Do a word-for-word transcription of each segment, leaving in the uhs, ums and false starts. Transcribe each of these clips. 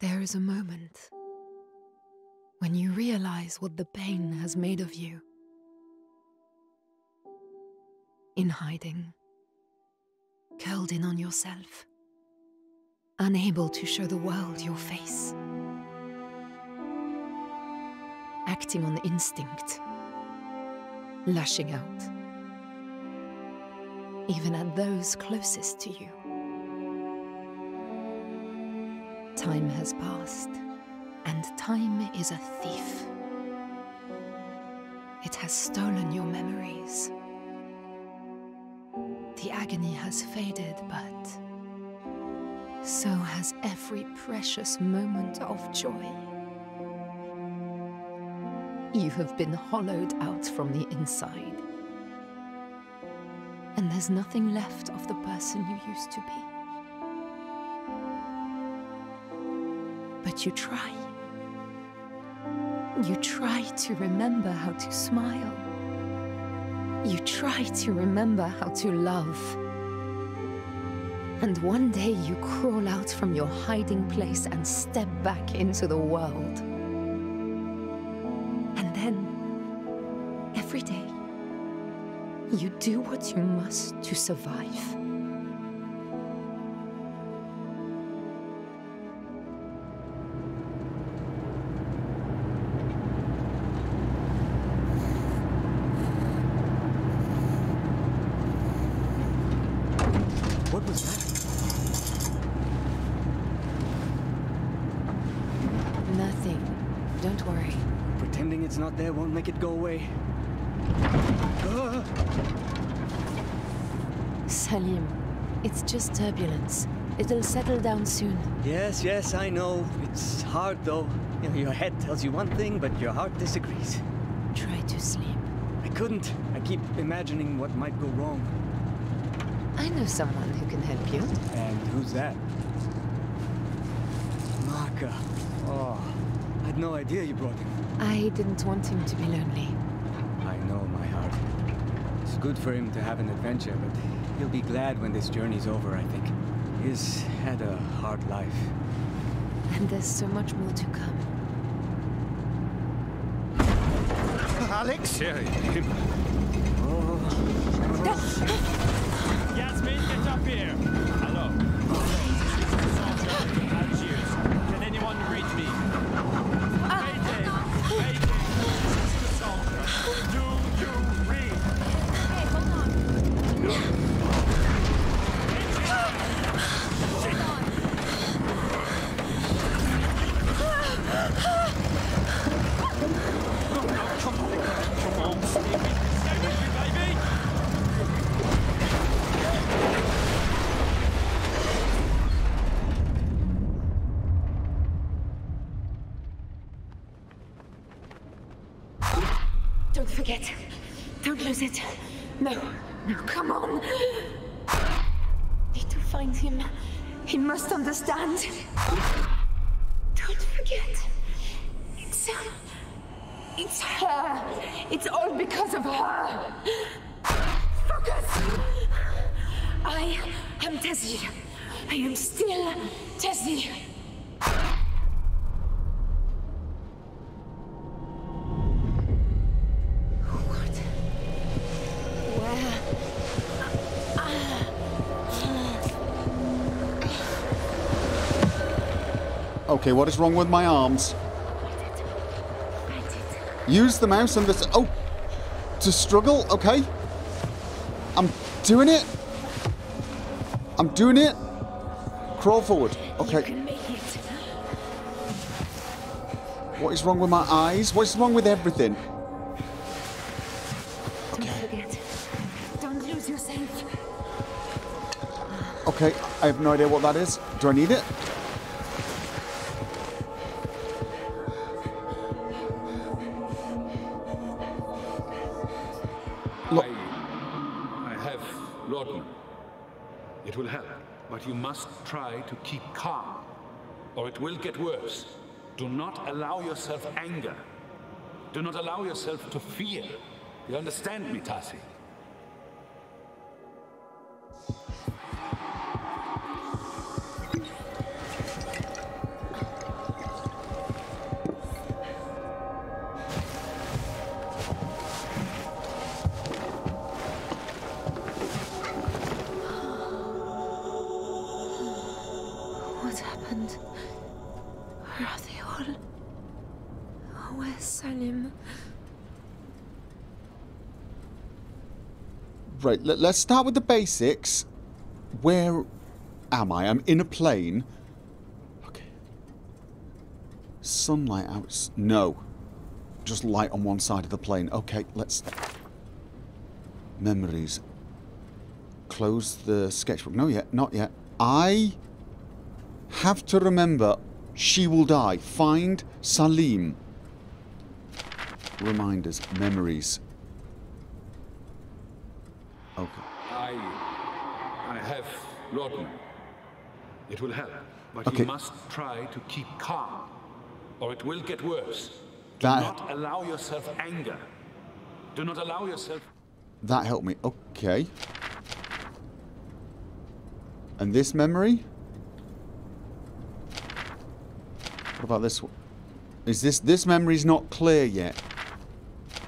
There is a moment when you realize what the pain has made of you. In hiding, curled in on yourself, unable to show the world your face. Acting on instinct, lashing out, even at those closest to you. Time has passed, and time is a thief. It has stolen your memories. The agony has faded, but so has every precious moment of joy. You have been hollowed out from the inside, and there's nothing left of the person you used to be. But you try. You try to remember how to smile. You try to remember how to love. And one day you crawl out from your hiding place and step back into the world. And then, every day, you do what you must to survive. There won't make it go away. Ah! Salim, it's just turbulence. It'll settle down soon. Yes, yes, I know. It's hard, though. You know, your head tells you one thing, but your heart disagrees. Try to sleep. I couldn't. I keep imagining what might go wrong. I know someone who can help you. And who's that? Marka. Oh, I had no idea you brought him. I didn't want him to be lonely. I know, my heart. It's good for him to have an adventure, but he'll be glad when this journey's over, I think. He's had a hard life. And there's so much more to come. Alex? Seriously? Oh. Oh. Yasmin, get up here! Hello. Algiers. Can anyone reach me? Do you read? Hey, hold on. No. Hold on. Oh, come on. Come on, baby. Stay with me, baby. Forget. Don't lose it. No. No, come on. Need to find him. He must understand. Don't forget. It's... Uh, it's her. It's all because of her. Focus! I am Tessie. I am still Tessie. Okay, what is wrong with my arms? Use the mouse and the... Oh! To struggle? Okay. I'm doing it. I'm doing it. Crawl forward. Okay. What is wrong with my eyes? What is wrong with everything? Okay. Don't lose yourself. Okay, I have no idea what that is. Do I need it? You must try to keep calm, or it will get worse. Do not allow yourself anger. Do not allow yourself to fear. You understand me, Tassi? What's happened? Where are they all? Oh, where's Salim? Right, let's start with the basics. Where am I? I'm in a plane. Okay. Sunlight out. No. Just light on one side of the plane. Okay, let's... Memories. Close the sketchbook. No yet, not yet. I have to remember she will die. Find Salim. Reminders. Memories. Okay. I... I have Lawton. It will help, but okay. You must try to keep calm, or it will get worse. That... Do not allow yourself anger. Do not allow yourself... That helped me. Okay. And this memory? What about this one? Is this... This memory's not clear yet.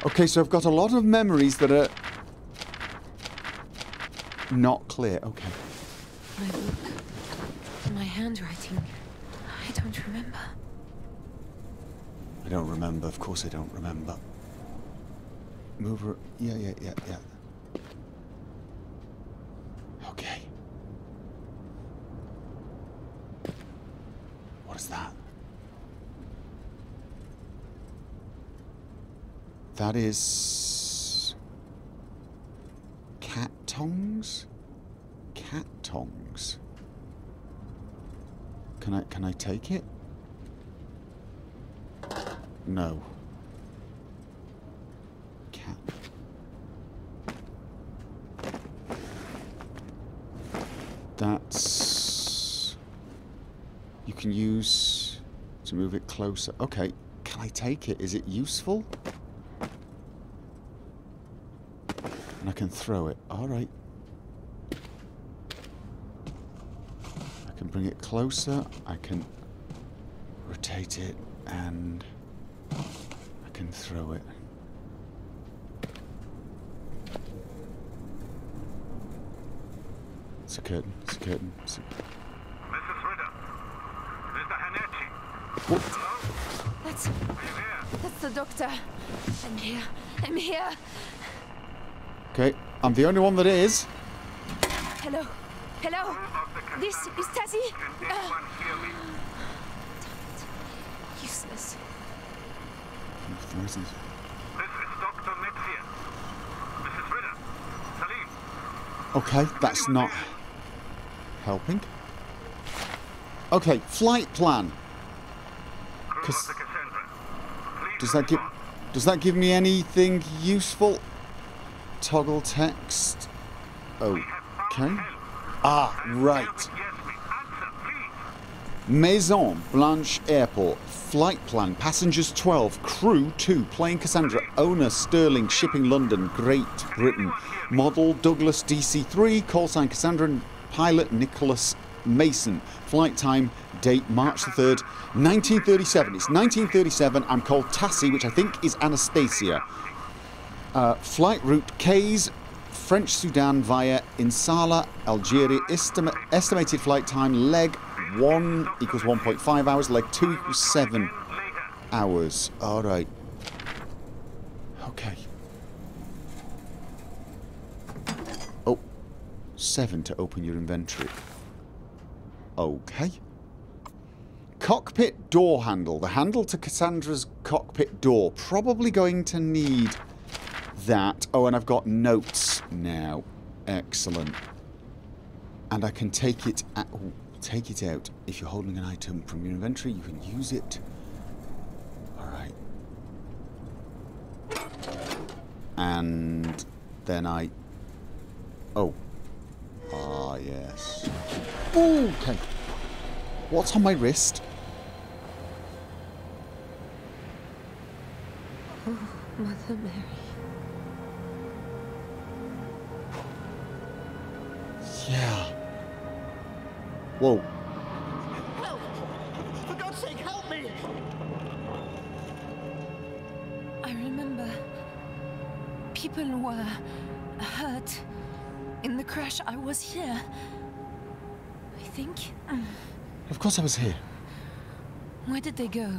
Okay, so I've got a lot of memories that are... not clear. Okay. My book. My handwriting. I don't remember. I don't remember. Of course I don't remember. Move her. Yeah, yeah, yeah, yeah. Okay. What is that? That is... cat tongs? Cat tongs. Can I, can I take it? No. Cat. That's... You can use... to move it closer. Okay. Can I take it? Is it useful? And I can throw it. Alright. I can bring it closer. I can... rotate it and... I can throw it. It's a curtain. It's a curtain. It's a... Missus Ritter, Mister Hanachi. What? Hello? That's... Are you there? That's the doctor. I'm here. I'm here. Okay, I'm the only one that is. Hello. Hello. This is Tassie. Can anyone hear me? Damn it. Useless. This is Doctor Metzia. Missus Ritter. Salim. Okay, that's not helping. Okay, flight plan. Does that give does that give me anything useful? Toggle text. Okay. Ah, right. Maison Blanche Airport. Flight plan. Passengers twelve. Crew two. Plane Cassandra. Owner Sterling Shipping London, Great Britain. Model Douglas D C three. Call sign Cassandra. Pilot Nicholas Mason. Flight time. Date March the third, nineteen thirty-seven. It's nineteen thirty-seven. I'm called Tassie, which I think is Anastasia. Uh, flight route K's. French Sudan via Insala, Algeria. Estima estimated flight time. Leg one equals one point five hours, leg two equals seven hours. Alright. Okay. Oh. seven to open your inventory. Okay. Cockpit door handle. The handle to Cassandra's cockpit door. Probably going to need that. Oh, and I've got notes now. Excellent. And I can take it at... Ooh. Take it out. If you're holding an item from your inventory, you can use it. Alright. And then I... Oh. Ah, yes. Ooh, okay. What's on my wrist? Oh, Mother Mary. Yeah. Whoa. Help! For God's sake, help me! I remember... people were... hurt... in the crash. I was here... I think... Of course I was here. Where did they go?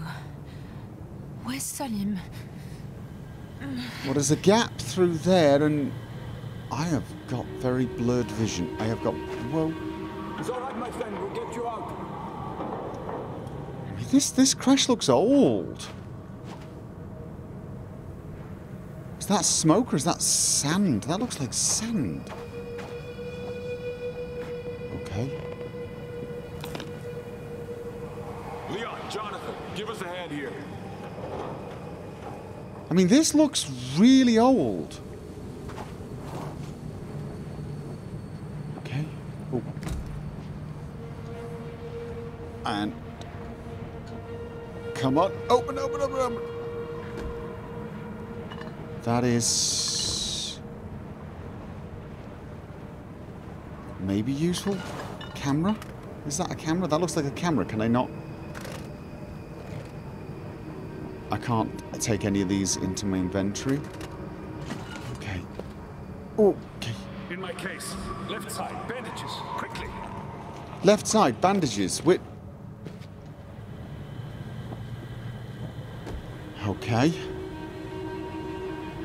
Where's Salim? Well, there's a gap through there, and I have got very blurred vision. I have got... Well... It's all right, my friend. We'll get you out. I mean, this, this crash looks old. Is that smoke or is that sand? That looks like sand. Okay. Leon, Jonathan, give us a hand here. I mean, this looks really old. Okay. Oh. And... Come on. Open, open, open, open. That is... Maybe useful. Camera? Is that a camera? That looks like a camera. Can I not... I can't take any of these into my inventory. Okay. Okay. In my case, left side, bandages, quickly. Left side, bandages, with... Okay.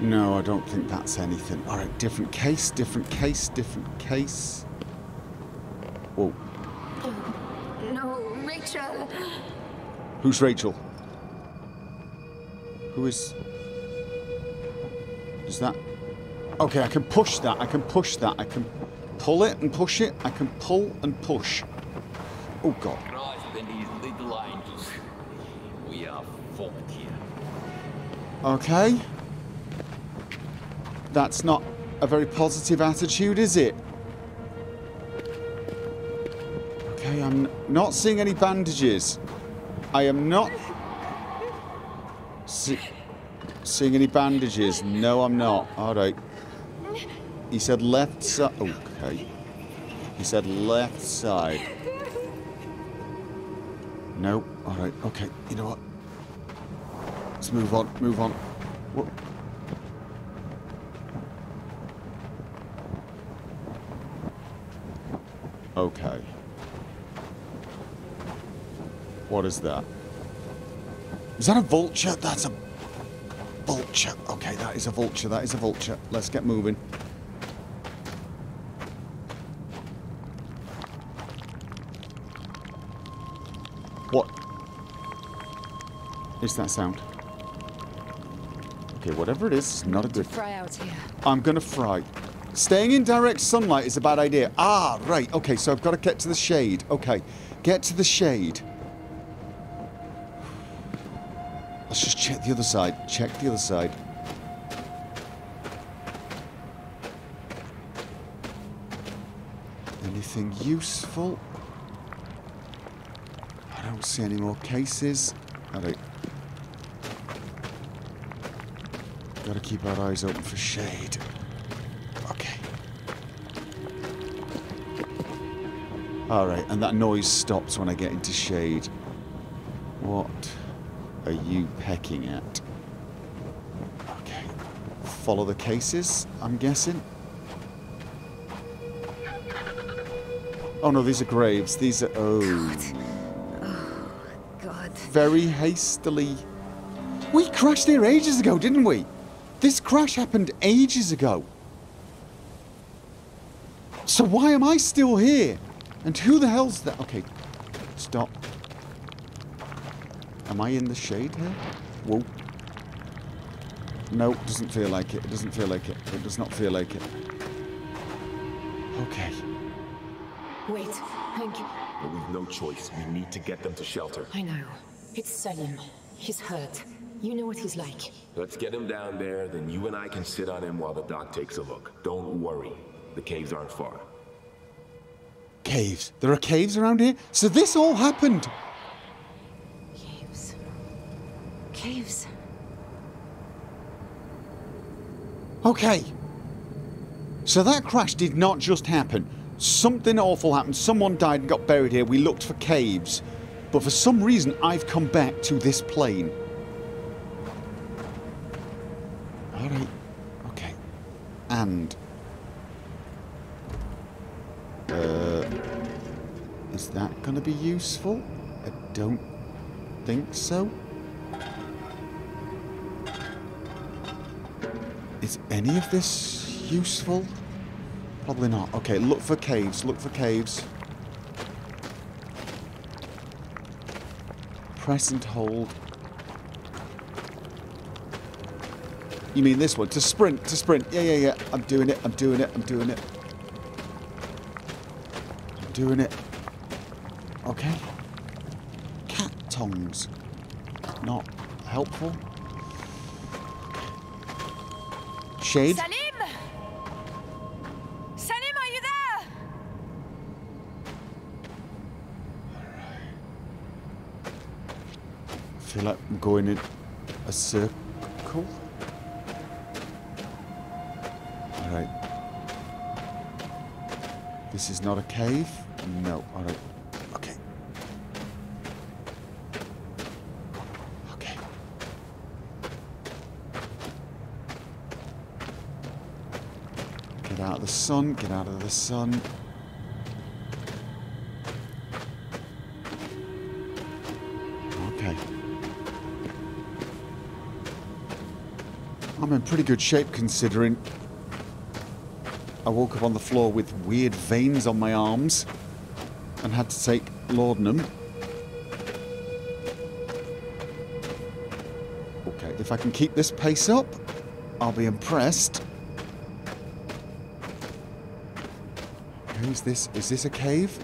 No, I don't think that's anything. Alright, different case, different case, different case. Whoa. Oh, no, Rachel. Who's Rachel? Who is... Is that... Okay, I can push that, I can push that, I can pull it and push it, I can pull and push. Oh God. We are fucked here. Okay. That's not a very positive attitude, is it? Okay, I'm not seeing any bandages. I am not... See, seeing any bandages? No, I'm not. All right. He said left side. Okay. He said left side. No. All right. Okay. You know what? Let's move on. Move on. What? Okay. What is that? Is that a vulture? That's a vulture. Okay, that is a vulture. That is a vulture. Let's get moving. What is that sound? Okay, whatever it is, it's not a good... Fry out here. I'm gonna fry. Staying in direct sunlight is a bad idea. Ah, right. Okay, so I've got to get to the shade. Okay, get to the shade. Let's just check the other side. Check the other side. Anything useful? I don't see any more cases. All right. Gotta keep our eyes open for shade. Okay. All right, and that noise stops when I get into shade. What are you pecking at? Okay. Follow the cases, I'm guessing. Oh no, these are graves. These are... Oh. God. Oh, God. Very hastily... We crashed here ages ago, didn't we? This crash happened ages ago. So why am I still here? And who the hell's that? Okay. Stop. Am I in the shade here? Whoa. No, it doesn't feel like it. It doesn't feel like it. It does not feel like it. Okay. Wait, thank you. But we've no choice. We need to get them to shelter. I know. It's Salim. He's hurt. You know what he's like. Let's get him down there, then you and I can sit on him while the doc takes a look. Don't worry. The caves aren't far. Caves? There are caves around here? So this all happened! Caves. Okay. So that crash did not just happen. Something awful happened. Someone died and got buried here. We looked for caves. But for some reason, I've come back to this plane. Alright. Okay. And... Uh... Is that going to be useful? I don't think so. Is any of this useful? Probably not. Okay, look for caves, look for caves. Press and hold. You mean this one? To sprint, to sprint. Yeah, yeah, yeah. I'm doing it, I'm doing it, I'm doing it. I'm doing it. Okay. Cat tongs. Not helpful. Shade. Salim! Salim, are you there? I feel like I'm going in a circle. Alright. This is not a cave? No. Alright. Okay. Okay. Get out of the sun. Get out of the sun. Okay. I'm in pretty good shape considering I woke up on the floor with weird veins on my arms and had to take laudanum. Okay, if I can keep this pace up, I'll be impressed. Who's this? Is this a cave?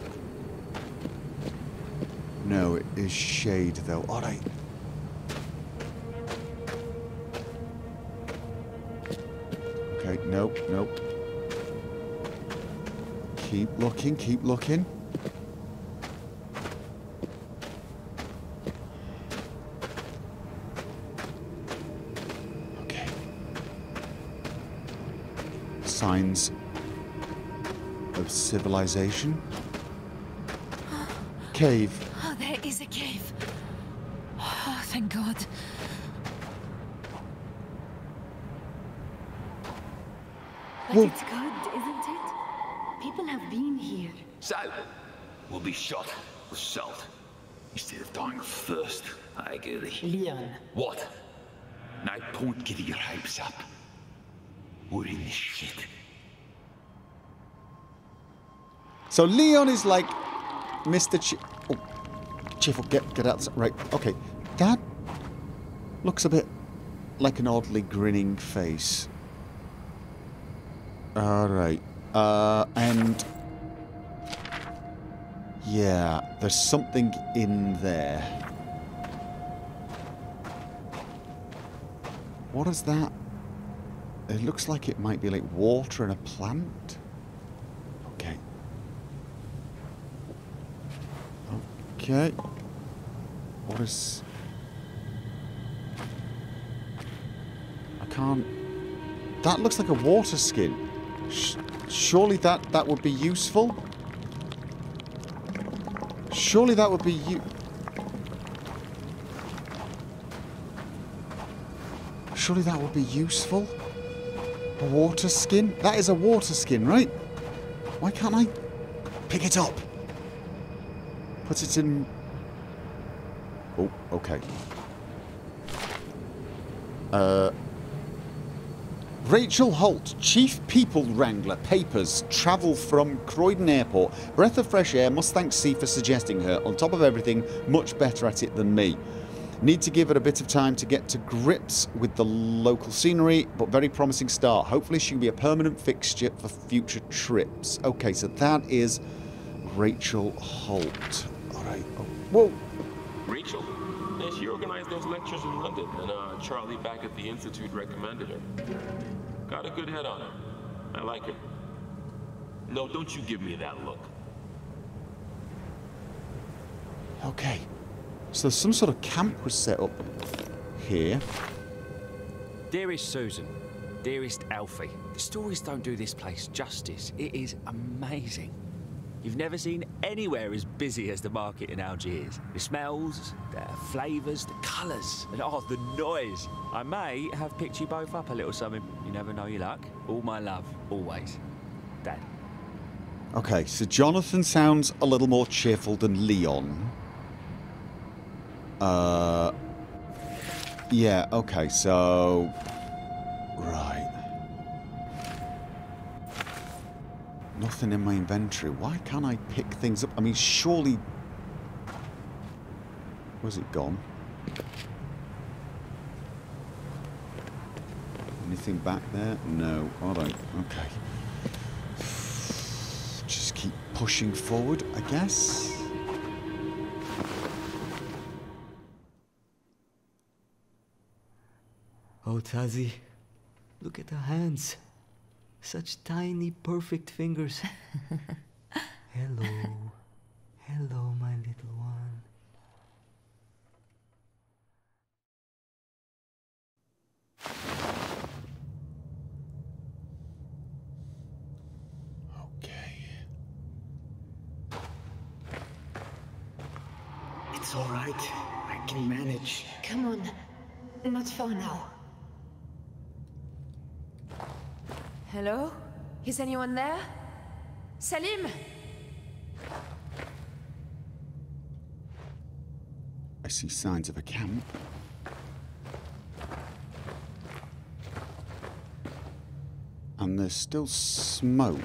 No, it is shade though. All right. Okay, nope, nope. Keep looking, keep looking. Okay. Signs of civilization. Cave. Oh, there is a cave. Oh, thank God. But well, it's good, isn't it? People have been here. So, we'll be shot with salt. Instead of dying of thirst, I agree. Leon. What? No point getting your hopes up. We're in this shit. So Leon is like Mister Ch... Oh, Chiffle, get, get out. Right, okay. That looks a bit like an oddly grinning face. All right. Uh, and yeah, there's something in there. What is that? It looks like it might be like water and a plant. Okay. Okay. What is... I can't... That looks like a water skin. Sh Surely that, that would be useful? Surely that would be u- Surely that would be useful? A water skin? That is a water skin, right? Why can't I pick it up? Put it in... Oh, okay. Uh... Rachel Holt, Chief People Wrangler, papers, travel from Croydon Airport. Breath of fresh air, must thank C for suggesting her. On top of everything, much better at it than me. Need to give her a bit of time to get to grips with the local scenery, but very promising start. Hopefully she'll be a permanent fixture for future trips. Okay, so that is Rachel Holt. All right. Oh, whoa. Rachel? Yeah, she organized those lectures in London, and uh, Charlie back at the Institute recommended her. Got a good head on her. I like her. No, don't you give me that look. Okay. So some sort of camp was set up here. Dearest Susan, dearest Alfie, the stories don't do this place justice. It is amazing. You've never seen anywhere as busy as the market in Algiers. The smells, the flavours, the colours, and oh, the noise. I may have picked you both up a little something. You never know your luck. All my love, always. Dad. Okay, so Jonathan sounds a little more cheerful than Leon. Uh... Yeah, okay, so... Right. Nothing in my inventory. Why can't I pick things up? I mean, surely... Where's it gone? Anything back there? No, I don't. Okay. Just keep pushing forward, I guess. Oh, Tazi, look at her hands. Such tiny, perfect fingers. Hello. Hello, my little one. Okay. It's all right. I can manage. Come on. Not far now. Hello? Is anyone there? Salim! I see signs of a camp. And there's still smoke.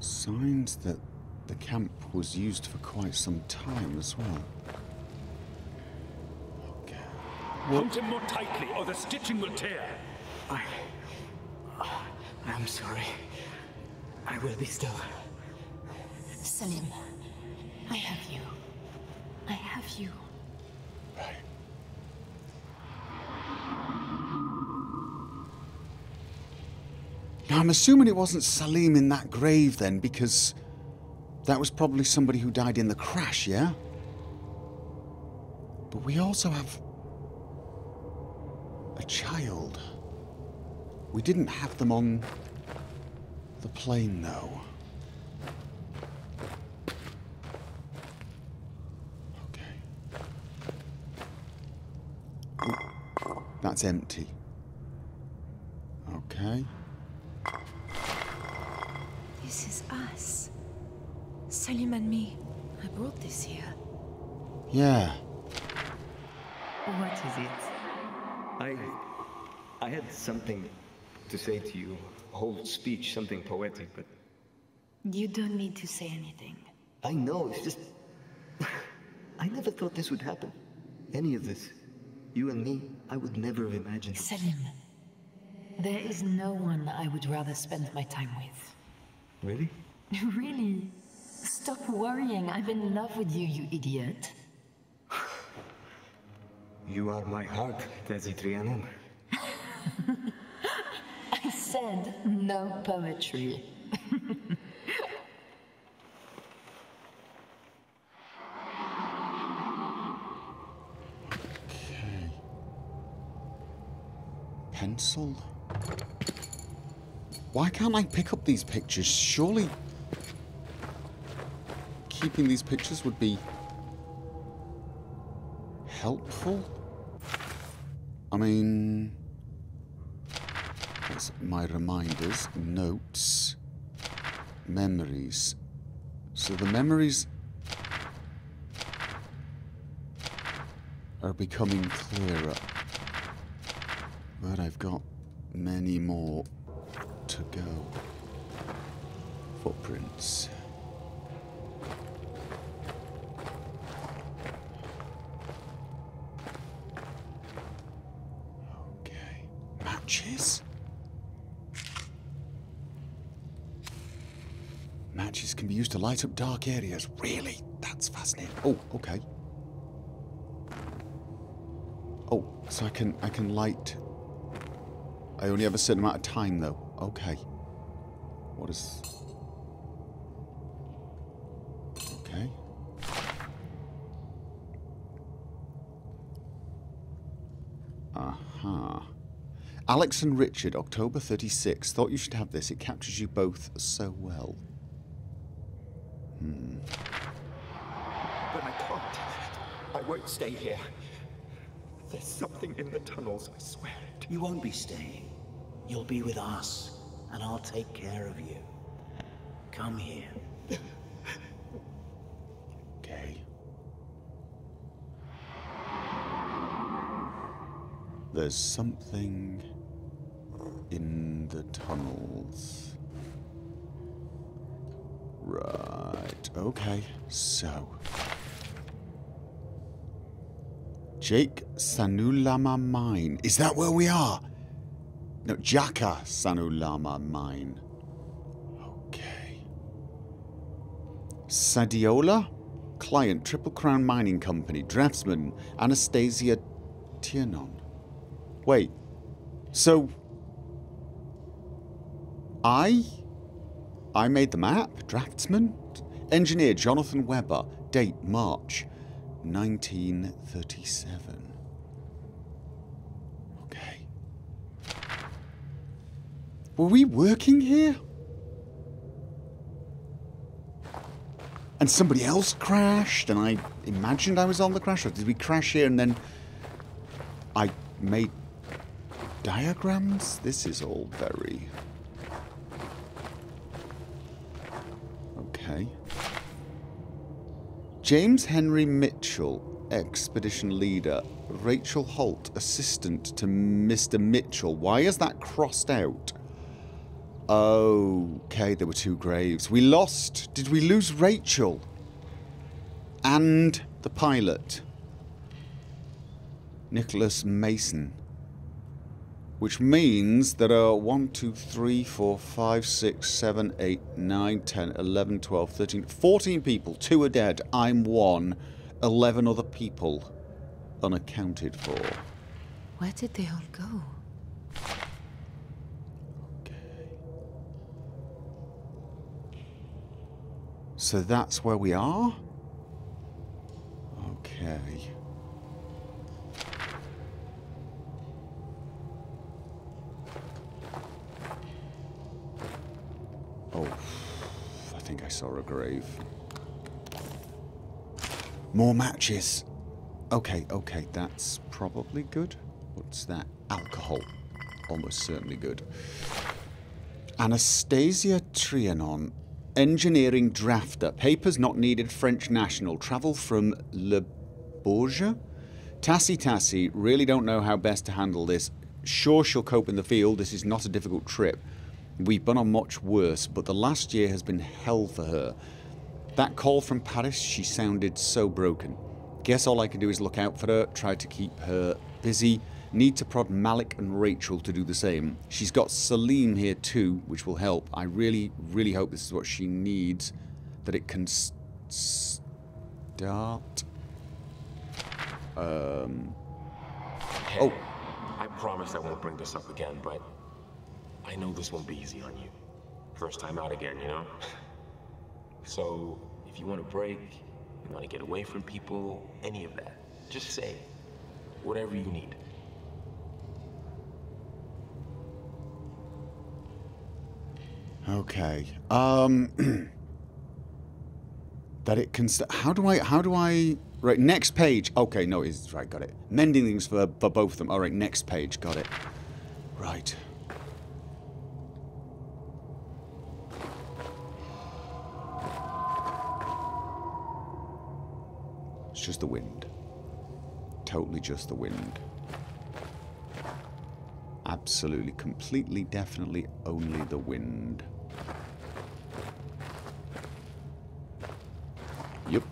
Signs that the camp was used for quite some time as well. Hold him more tightly, or the stitching will tear. I... Oh, I'm sorry. I will be still. Salim, I have you. I have you. Right. Now, I'm assuming it wasn't Salim in that grave then, because that was probably somebody who died in the crash, yeah? But we also have... a child. We didn't have them on the plane, though. Okay. Ooh, that's empty. Okay. This is us. Salim and me. I brought this here. Yeah. What is it? I... I had something to say to you. A whole speech, something poetic, but... You don't need to say anything. I know, it's just... I never thought this would happen. Any of this. You and me, I would never have imagined. Salim, there is no one I would rather spend my time with. Really? Really? Stop worrying, I'm in love with you, you idiot. You are my heart, Anastasie Trianon. I said no poetry. Okay. Pencil? Why can't I pick up these pictures? Surely keeping these pictures would be helpful? I mean, that's my reminders, notes, memories. So the memories are becoming clearer, but I've got many more to go. Footprints. Matches? Matches can be used to light up dark areas. Really? That's fascinating. Oh, okay. Oh, so I can I can light. I only have a certain amount of time though. Okay. What is? Okay. Aha. Uh-huh. Alex and Richard, October thirty-sixth. Thought you should have this. It captures you both so well. Hmm. But I can't. I won't stay here. There's something in the tunnels, I swear it. You won't be staying. You'll be with us, and I'll take care of you. Come here. Okay. There's something in the tunnels. Right, okay, so. Jaka Sanulama Mine. Is that where we are? No, Jaka Sanulama Mine. Okay. Sadiola? Client, Triple Crown Mining Company. Draftsman, Anastasie Trianon. Wait. So... I... I made the map? Draftsman? Engineer, Jonathan Weber. Date, March nineteen thirty-seven. Okay. Were we working here? And somebody else crashed, and I imagined I was on the crash, or did we crash here and then I made diagrams? This is all very... Okay. James Henry Mitchell, expedition leader. Rachel Holt, assistant to Mister Mitchell. Why is that crossed out? Okay, there were two graves. We lost. Did we lose Rachel? And the pilot. Nicholas Mason. Which means there are one, two, three, four, five, six, seven, eight, nine, ten, eleven, twelve, thirteen, fourteen people. Two are dead. I'm one. eleven other people unaccounted for. Where did they all go? Okay. So that's where we are? Okay. Oh, I think I saw a grave. More matches. Okay, okay, that's probably good. What's that? Alcohol. Almost certainly good. Anastasie Trianon. Engineering drafter. Papers not needed. French national. Travel from Le Bourget. Tassie Tassie. Really don't know how best to handle this. Sure she'll cope in the field. This is not a difficult trip. We've been on much worse, but the last year has been hell for her. That call from Paris, she sounded so broken. Guess all I can do is look out for her, try to keep her busy. Need to prod Malik and Rachel to do the same. She's got Celine here too, which will help. I really, really hope this is what she needs, that it can st start. Um. Hey, oh. I promise I won't bring this up again, but... I know this won't be easy on you. First time out again, you know? So, if you want a break, you want to get away from people, any of that, just say whatever you need. Okay. Um... that it can... St how do I... How do I... Right, next page. Okay, no, it's... Right, got it. Mending things for, for both of them. Alright, next page. Got it. Right. Just the wind. Totally just the wind. Absolutely, completely, definitely only the wind. Yep.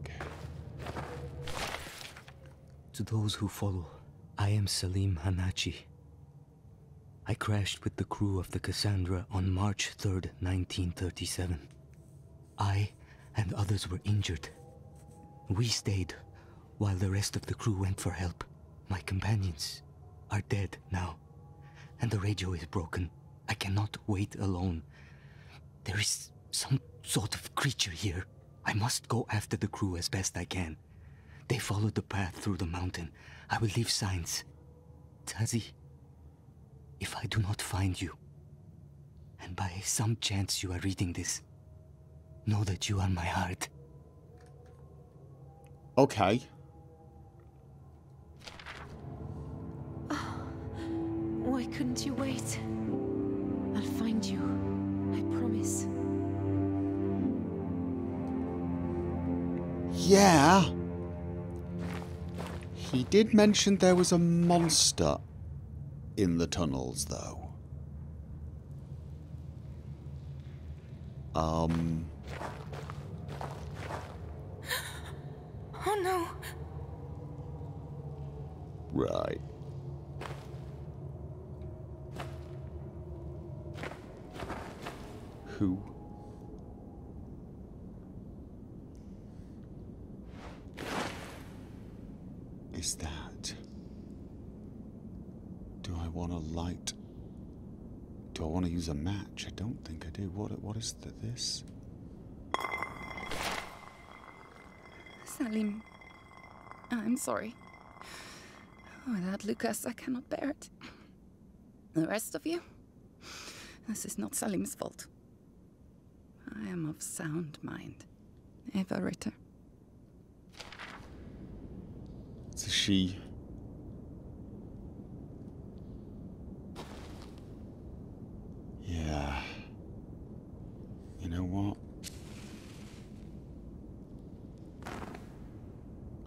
Okay. To those who follow, I am Salim Hanachi. I crashed with the crew of the Cassandra on March third, nineteen thirty-seven. I... and others were injured. We stayed, while the rest of the crew went for help. My companions are dead now, and the radio is broken. I cannot wait alone. There is some sort of creature here. I must go after the crew as best I can. They followed the path through the mountain. I will leave signs. Tazi, if I do not find you, and by some chance you are reading this, know that you are my heart. Okay. Why couldn't you wait? I'll find you. I promise. Yeah. He did mention there was a monster in the tunnels, though. Um... Oh, no. Right. Who? Is that? Do I want a light? Do I want to use a match? I don't think I do. What? What is the, this? Salim, I'm sorry. Without Lucas, I cannot bear it. The rest of you, this is not Salim's fault. I am of sound mind. Eva Ritter. It's a she. Yeah. You know what?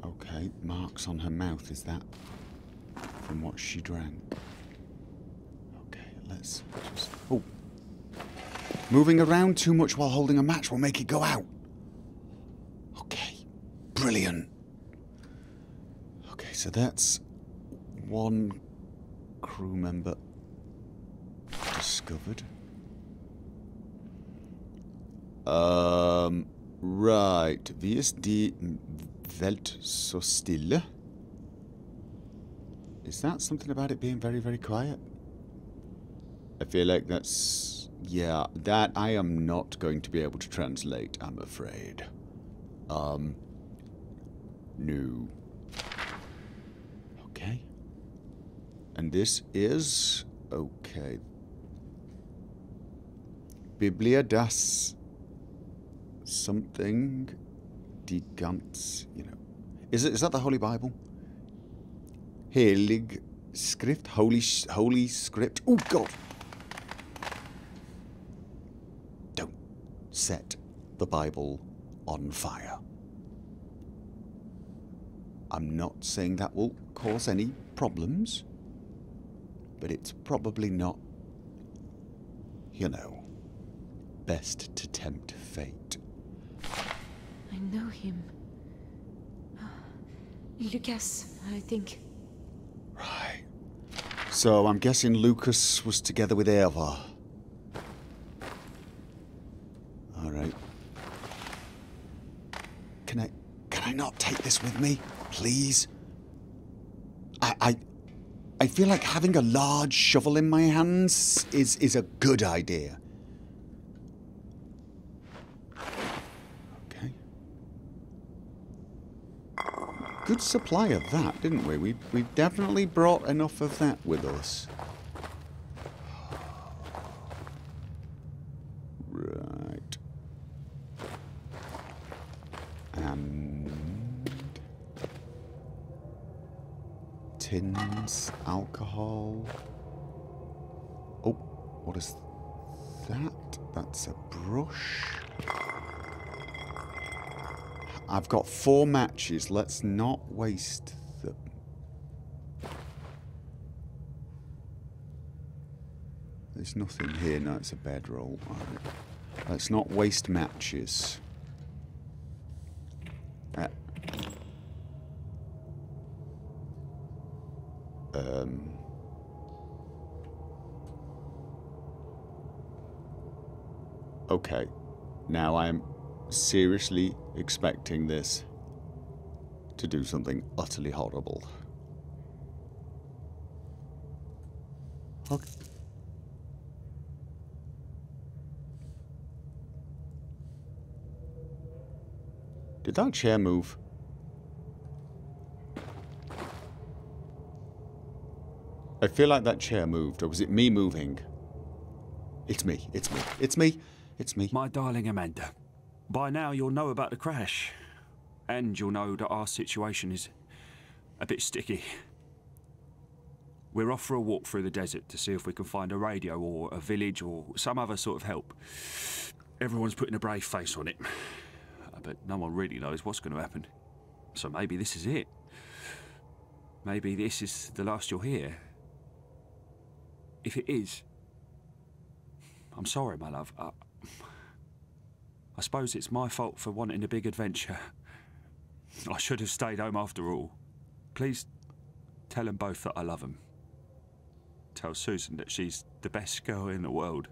Okay, marks on her mouth, is that from what she drank? Okay, let's just... Oh! Moving around too much while holding a match will make it go out. Okay, brilliant. Okay, so that's one crew member discovered. Um, right. Wie ist die Welt so still? Is that something about it being very, very quiet? I feel like that's... Yeah, that I am not going to be able to translate, I'm afraid. Um, no. Okay. And this is... Okay. Biblia das... Something... Die ganz... You know. Is it? Is that the Holy Bible? Heilig Schrift? Holy... Holy Script? Oh, God! Set the Bible on fire. I'm not saying that will cause any problems, but it's probably not, you know, best to tempt fate. I know him. Lucas, I think. Right. So I'm guessing Lucas was together with Eva. Alright. Can I... Can I not take this with me? Please? I... I... I feel like having a large shovel in my hands is, is a good idea. Okay. Good supply of that, didn't we? We, we definitely brought enough of that with us. Right. And tins, alcohol. Oh, what is that? That's a brush. I've got four matches. Let's not waste them. There's nothing here. No, it's a bedroll. All right. Let's not waste matches. Uh, um. Okay. Now I'm seriously expecting this to do something utterly horrible. Okay. Did that chair move? I feel like that chair moved, or was it me moving? It's me, it's me, it's me, it's me. My darling Amanda, by now you'll know about the crash. And you'll know that our situation is a bit sticky. We're off for a walk through the desert to see if we can find a radio or a village or some other sort of help. Everyone's putting a brave face on it, but no one really knows what's going to happen. So maybe this is it. Maybe this is the last you'll hear. If it is, I'm sorry, my love. I, I suppose it's my fault for wanting a big adventure. I should have stayed home after all. Please tell them both that I love them. Tell Susan that she's the best girl in the world.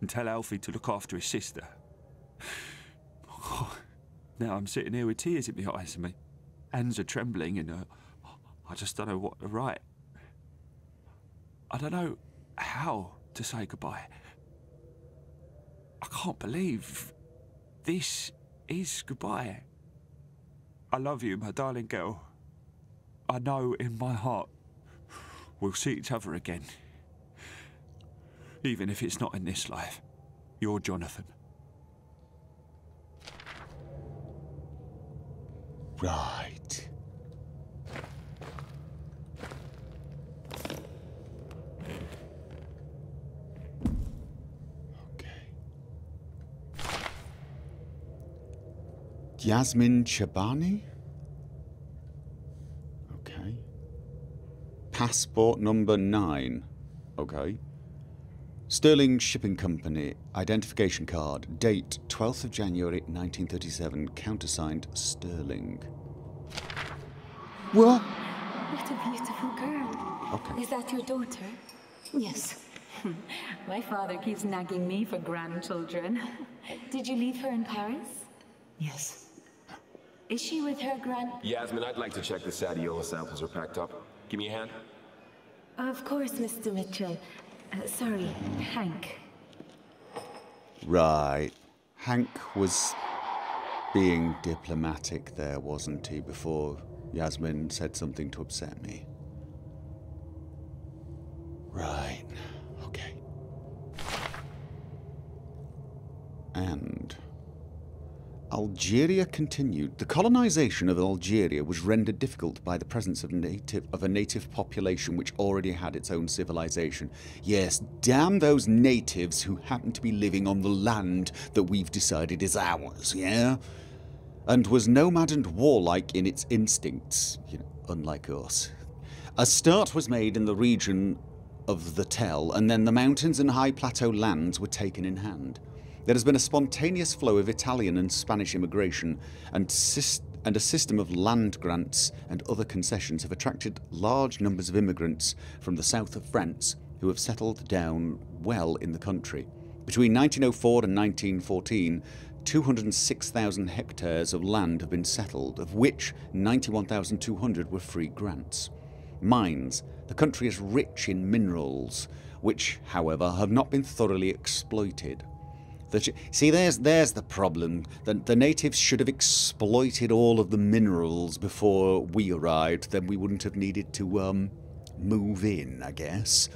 And tell Alfie to look after his sister. Oh, now I'm sitting here with tears in my eyes and my hands are trembling and uh, I just don't know what to write. I don't know how to say goodbye. I can't believe this is goodbye. I love you, my darling girl. I know in my heart we'll see each other again. Even if it's not in this life. Your Jonathan. Right. Okay. Yasmin Chabani? Okay. Passport number nine. Okay. Sterling Shipping Company, identification card, date twelfth of January nineteen thirty-seven, countersigned Sterling. What? What a beautiful girl. Okay. Is that your daughter? Yes. My father keeps nagging me for grandchildren. Did you leave her in Paris? Yes. Is she with her grand... Yasmin, I'd like to check the Sadiola samples are packed up. Give me a hand. Of course, Mister Mitchell. Uh, sorry, Hank. Right. Hank was being diplomatic there, wasn't he, before Yasmin said something to upset me. Right. Okay. And... Algeria continued. The colonization of Algeria was rendered difficult by the presence of native of a native population which already had its own civilization. Yes, damn those natives who happen to be living on the land that we've decided is ours, yeah? And was nomad and warlike in its instincts, you know, unlike us. A start was made in the region of the Tell, and then the mountains and high plateau lands were taken in hand. There has been a spontaneous flow of Italian and Spanish immigration, and, and a system of land grants and other concessions have attracted large numbers of immigrants from the south of France who have settled down well in the country. Between nineteen oh four and nineteen fourteen, two hundred six thousand hectares of land have been settled, of which ninety-one thousand two hundred were free grants. Mines. The country is rich in minerals, which, however, have not been thoroughly exploited. The See, there's, there's the problem. The, the natives should have exploited all of the minerals before we arrived. Then we wouldn't have needed to, um, move in, I guess.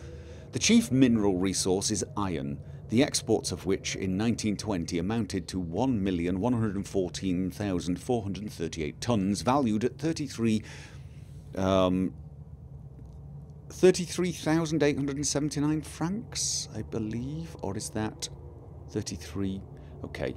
The chief mineral resource is iron, the exports of which in nineteen twenty amounted to one million one hundred fourteen thousand four hundred thirty-eight tons, valued at thirty-three thousand eight hundred seventy-nine francs, I believe, or is that... thirty-three, okay.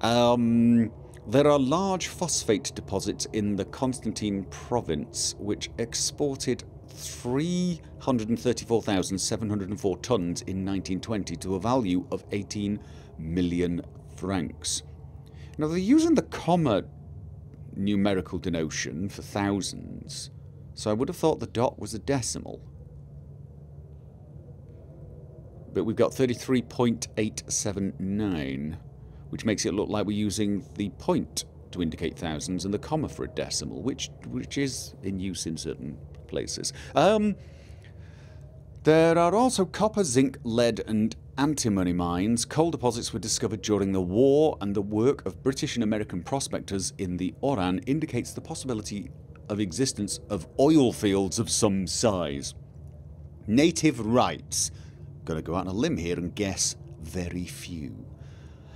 Um, there are large phosphate deposits in the Constantine province, which exported three hundred thirty-four thousand seven hundred four tons in nineteen twenty to a value of eighteen million francs. Now, they're using the comma numerical denotation for thousands, so I would have thought the dot was a decimal. But we've got thirty-three point eight seven nine, which makes it look like we're using the point to indicate thousands and the comma for a decimal, which which is in use in certain places. Um, there are also copper, zinc, lead, and antimony mines. Coal deposits were discovered during the war, and the work of British and American prospectors in the Oran indicates the possibility of existence of oil fields of some size. Native rights. Gonna go out on a limb here and guess very few.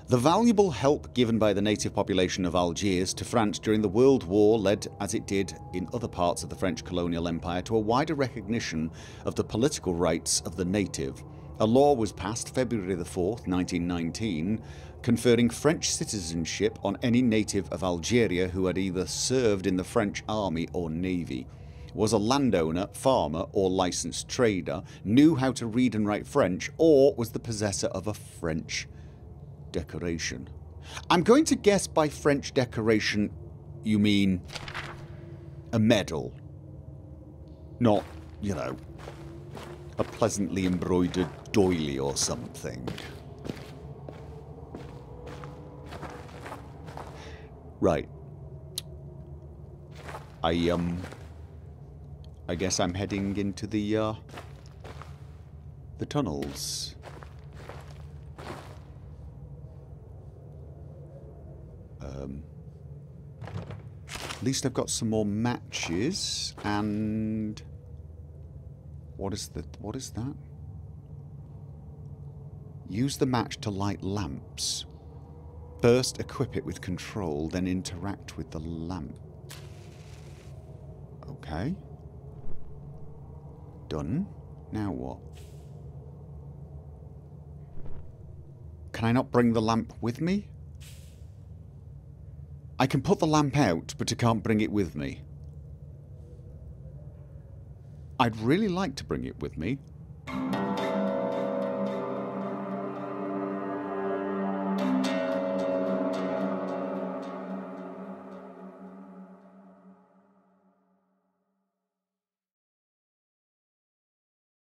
The valuable help given by the native population of Algiers to France during the World War led, as it did in other parts of the French colonial empire, to a wider recognition of the political rights of the native. A law was passed February the fourth, nineteen nineteen, conferring French citizenship on any native of Algeria who had either served in the French army or navy, was a landowner, farmer or licensed trader, knew how to read and write French, or was the possessor of a French decoration. I'm going to guess by French decoration you mean a medal, not, you know, a pleasantly embroidered doily or something. Right. I, um, I guess I'm heading into the, uh, the tunnels. Um, at least I've got some more matches, and what is the what is that? Use the match to light lamps. First equip it with control, then interact with the lamp. Okay. Done. Now what? Can I not bring the lamp with me? I can put the lamp out, but I can't bring it with me. I'd really like to bring it with me.